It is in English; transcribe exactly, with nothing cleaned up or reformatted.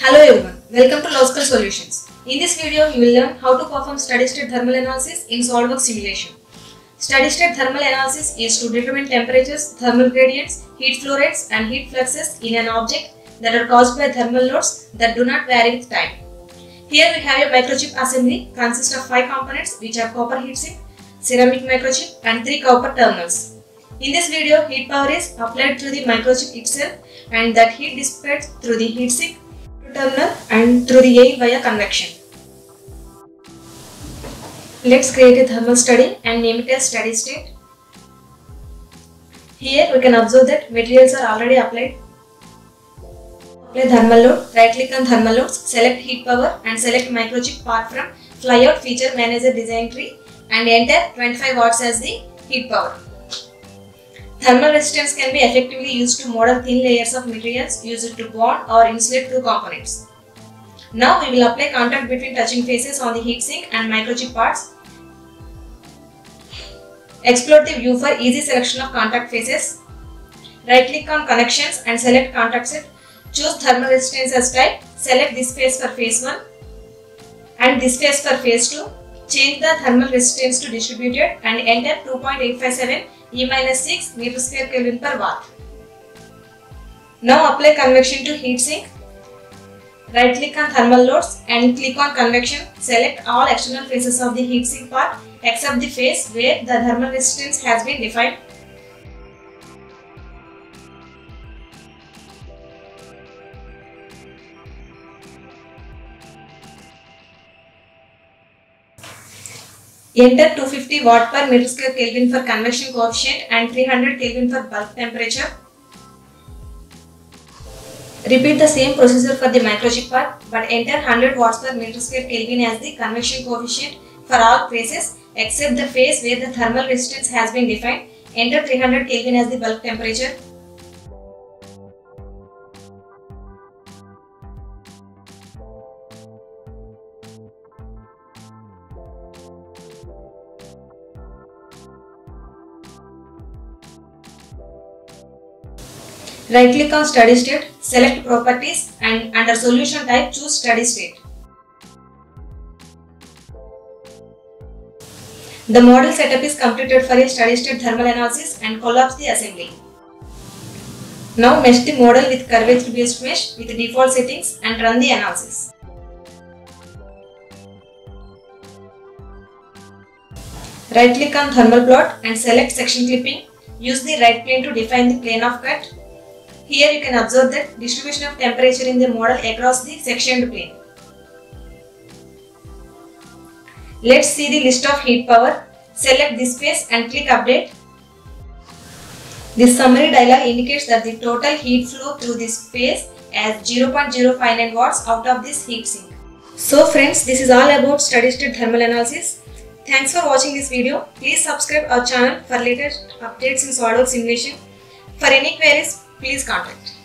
Hello everyone, welcome to Logical Solutions. In this video, you will learn how to perform steady-state thermal analysis in SolidWorks simulation. Steady-state thermal analysis is to determine temperatures, thermal gradients, heat flow rates and heat fluxes in an object that are caused by thermal loads that do not vary with time. Here we have a microchip assembly consists of five components which are copper heatsink, ceramic microchip and three copper terminals. In this video, heat power is applied to the microchip itself and that heat dissipates through the heatsink to terminal and through the air via convection. Let's create a thermal study and name it as steady state. Here we can observe that materials are already applied. Apply thermal load, right click on thermal loads, select heat power and select microchip part from flyout feature manager design tree and enter twenty-five watts as the heat power. Thermal resistance can be effectively used to model thin layers of materials used to bond or insulate two components. Now we will apply contact between touching faces on the heatsink and microchip parts. Explore the view for easy selection of contact faces. Right click on connections and select contact set. Choose thermal resistance as type. Select this face for phase one and this face for phase two. Change the thermal resistance to distributed and enter two point eight five seven E minus six meter square Kelvin per watt. Now apply convection to heatsink. Right click on thermal loads and click on convection. Select all external faces of the heatsink part except the face where the thermal resistance has been defined. Enter two hundred fifty watt per meter square Kelvin for convection coefficient and three hundred Kelvin for bulk temperature. Repeat the same procedure for the microchip part, but enter one hundred watts per meter square Kelvin as the convection coefficient for all faces except the face where the thermal resistance has been defined. Enter three hundred Kelvin as the bulk temperature. Right click on steady state, select properties and under solution type choose steady state. The model setup is completed for a steady state thermal analysis and collapse the assembly. Now mesh the model with curvature based mesh with default settings and run the analysis. Right click on thermal plot and select section clipping. Use the right plane to define the plane of cut. Here you can observe the distribution of temperature in the model across the sectioned plane. Let's see the list of heat power. Select this face and click update. This summary dialog indicates that the total heat flow through this face as zero point zero five nine watts out of this heatsink. So friends, this is all about steady-state thermal analysis. Thanks for watching this video. Please subscribe our channel for latest updates in SolidWorks simulation. For any queries, please contact.